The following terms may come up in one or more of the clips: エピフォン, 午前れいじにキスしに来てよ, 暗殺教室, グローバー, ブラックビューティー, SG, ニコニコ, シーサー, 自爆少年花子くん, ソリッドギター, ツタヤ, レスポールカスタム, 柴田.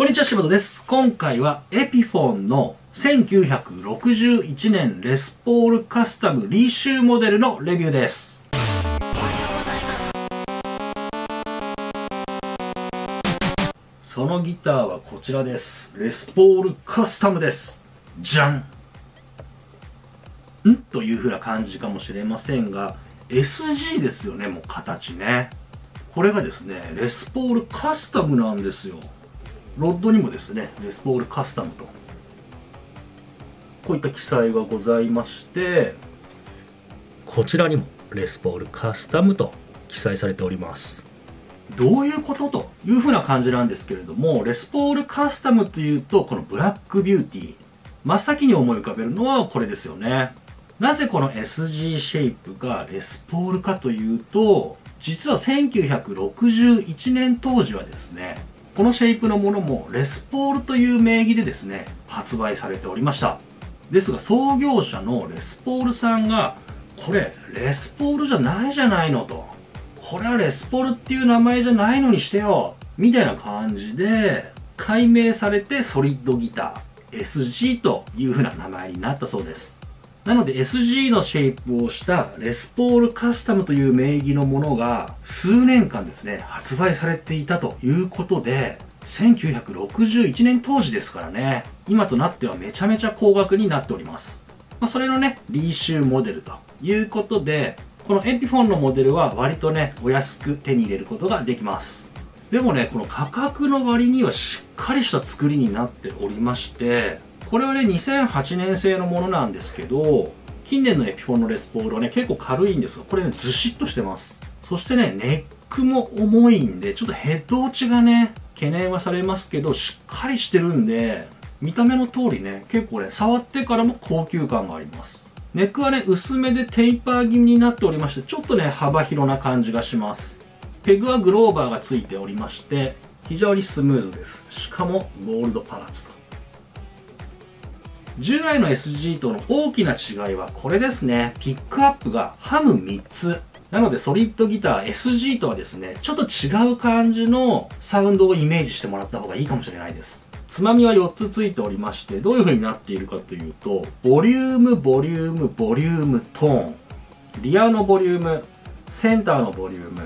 こんにちは、柴田です。今回はエピフォンの1961年レスポールカスタムリーシューモデルのレビューです。そのギターはこちらです。レスポールカスタムです。じゃん。んというふうな感じかもしれませんが、SG ですよね、もう形ね。これがですね、レスポールカスタムなんですよ。ロッドにもですね、レスポールカスタムとこういった記載がございまして、こちらにもレスポールカスタムと記載されております。どういうことというふうな感じなんですけれども、レスポールカスタムというとこのブラックビューティー、真っ先に思い浮かべるのはこれですよね。なぜこの SG シェイプがレスポールかというと、実は1961年当時はですね、このシェイプのものもレスポールという名義でですね、発売されておりました。ですが創業者のレスポールさんが、これレスポールじゃないじゃないのと。これはレスポールっていう名前じゃないのにしてよみたいな感じで、改名されてソリッドギター SG という風な名前になったそうです。なので SG のシェイプをしたレスポールカスタムという名義のものが数年間ですね、発売されていたということで、1961年当時ですからね、今となってはめちゃめちゃ高額になっております。それのね、リーシューモデルということで、このエピフォンのモデルは割とね、お安く手に入れることができます。でもね、この価格の割にはしっかりした作りになっておりまして、これはね、2008年製のものなんですけど、近年のエピフォンのレスポールはね、結構軽いんですが、これね、ずしっとしてます。そしてね、ネックも重いんで、ちょっとヘッド落ちがね、懸念はされますけど、しっかりしてるんで、見た目の通りね、結構ね、触ってからも高級感があります。ネックはね、薄めでテーパー気味になっておりまして、ちょっとね、幅広な感じがします。ペグはグローバーがついておりまして、非常にスムーズです。しかも、ゴールドパーツと。従来の SG との大きな違いはこれですね。ピックアップがハム3つ。なのでソリッドギター SG とはですね、ちょっと違う感じのサウンドをイメージしてもらった方がいいかもしれないです。つまみは4つついておりまして、どういう風になっているかというと、ボリューム、ボリューム、ボリューム、トーン。リアのボリューム、センターのボリューム、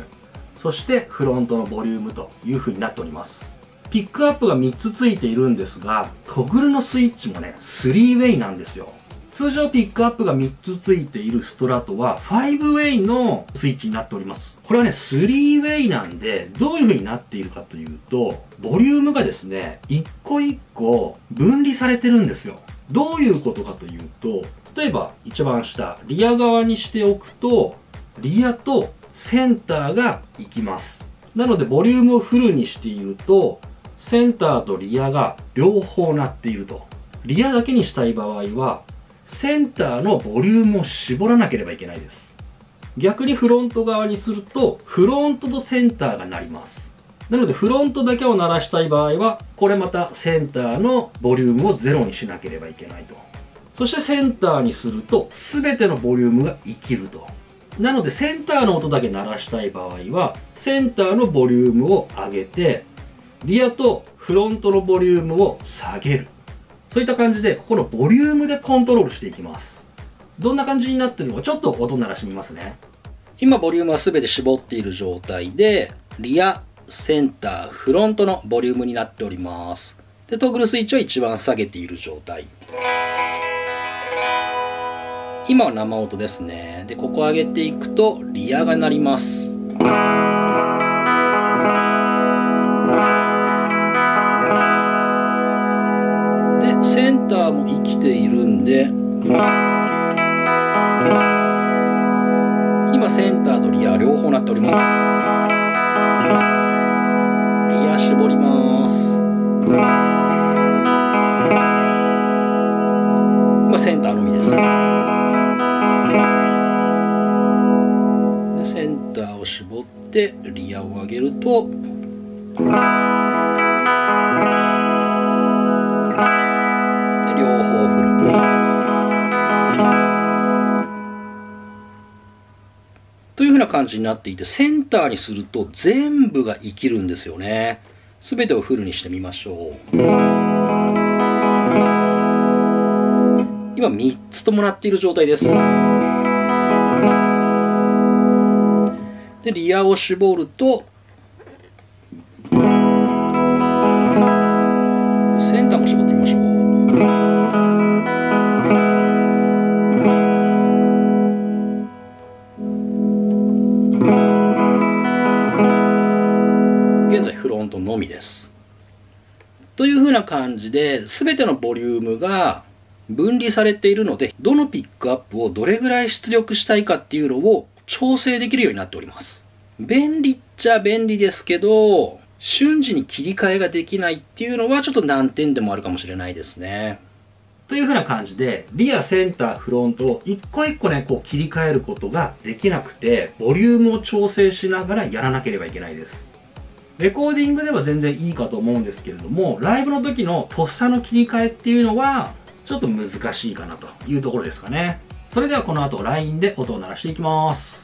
そしてフロントのボリュームという風になっております。ピックアップが3つついているんですが、トグルのスイッチもね、3ウェイなんですよ。通常ピックアップが3つついているストラトは5ウェイのスイッチになっております。これはね、3ウェイなんで、どういう風になっているかというと、ボリュームがですね、一個一個分離されてるんですよ。どういうことかというと、例えば一番下、リア側にしておくと、リアとセンターが行きます。なのでボリュームをフルにしていると、センターとリアが両方なっていると。リアだけにしたい場合は、センターのボリュームを絞らなければいけないです。逆にフロント側にすると、フロントとセンターが鳴ります。なのでフロントだけを鳴らしたい場合は、これまたセンターのボリュームをゼロにしなければいけないと。そしてセンターにすると、すべてのボリュームが生きると。なのでセンターの音だけ鳴らしたい場合は、センターのボリュームを上げて、リアとフロントのボリュームを下げる。そういった感じで、ここのボリュームでコントロールしていきます。どんな感じになってるのか、ちょっと音鳴らしてみますね。今、ボリュームは全て絞っている状態で、リア、センター、フロントのボリュームになっております。で、トグルスイッチを一番下げている状態。今は生音ですね。で、ここ上げていくと、リアが鳴ります。センターも生きているんで、今センターとリア両方なっております。リア絞ります。今センターのみです。でセンターを絞ってリアを上げると、という風な感じになっていて、センターにすると全部が生きるんですよね。全てをフルにしてみましょう。今3つとも鳴っている状態です。でリアを絞るとセンターも絞ってみましょう。現在フロントのみです。というふうな感じで全てのボリュームが分離されているので、どのピックアップをどれぐらい出力したいかっていうのを調整できるようになっております。便利っちゃ便利ですけど、瞬時に切り替えができないっていうのはちょっと難点でもあるかもしれないですね。というふうな感じで、リア、センター、フロントを一個一個ね、こう切り替えることができなくて、ボリュームを調整しながらやらなければいけないです。レコーディングでは全然いいかと思うんですけれども、ライブの時のとっさの切り替えっていうのは、ちょっと難しいかなというところですかね。それではこの後、LINE で音を鳴らしていきます。